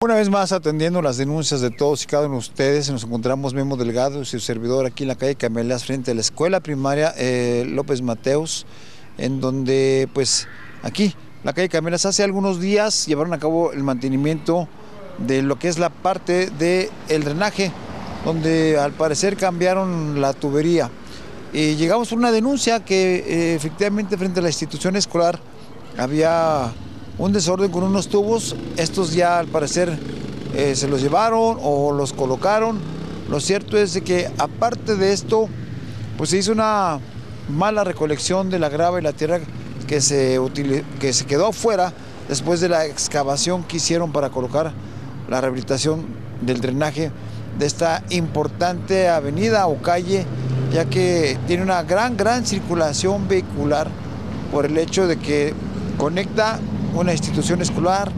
Una vez más, atendiendo las denuncias de todos y cada uno de ustedes, nos encontramos Memo Delgado y su servidor aquí en la calle Camelias, frente a la escuela primaria López Mateos, en donde, pues, aquí, la calle Camelias, hace algunos días llevaron a cabo el mantenimiento de lo que es la parte del drenaje, donde al parecer cambiaron la tubería. Y llegamos a una denuncia que efectivamente frente a la institución escolar había un desorden con unos tubos. Estos ya al parecer se los llevaron o los colocaron. Lo cierto es de que aparte de esto, pues se hizo una mala recolección de la grava y la tierra que se quedó afuera después de la excavación que hicieron para colocar la rehabilitación del drenaje de esta importante avenida o calle, ya que tiene una gran circulación vehicular por el hecho de que conecta una institución escolar,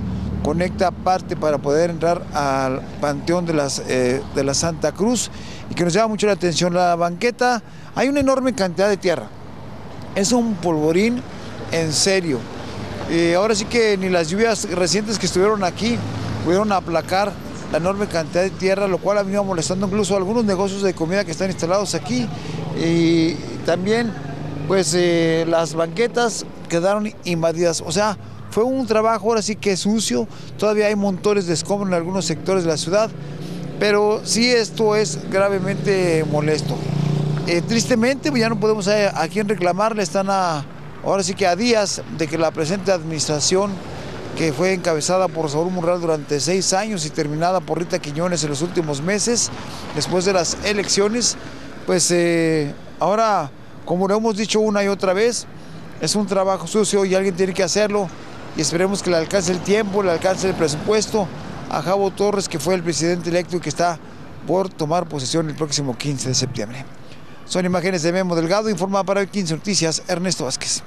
conecta parte para poder entrar al panteón de la Santa Cruz, y que nos llama mucho la atención la banqueta. Hay una enorme cantidad de tierra, es un polvorín en serio. Ahora sí que ni las lluvias recientes que estuvieron aquí pudieron aplacar la enorme cantidad de tierra, lo cual ha venido molestando incluso algunos negocios de comida que están instalados aquí, y también pues las banquetas quedaron invadidas. O sea, fue un trabajo ahora sí que sucio. Todavía hay montones de escombros en algunos sectores de la ciudad, pero sí, esto es gravemente molesto. Tristemente, ya no podemos a quién reclamarle. Están ahora sí que a días de que la presente administración, que fue encabezada por Saúl Monrral durante 6 años y terminada por Rita Quiñones en los últimos meses, después de las elecciones, pues ahora, como lo hemos dicho una y otra vez, es un trabajo sucio y alguien tiene que hacerlo. Y esperemos que le alcance el tiempo, le alcance el presupuesto a Javo Torres, que fue el presidente electo y que está por tomar posesión el próximo 15 de septiembre. Son imágenes de Memo Delgado, informa para B15 Noticias, Ernesto Vázquez.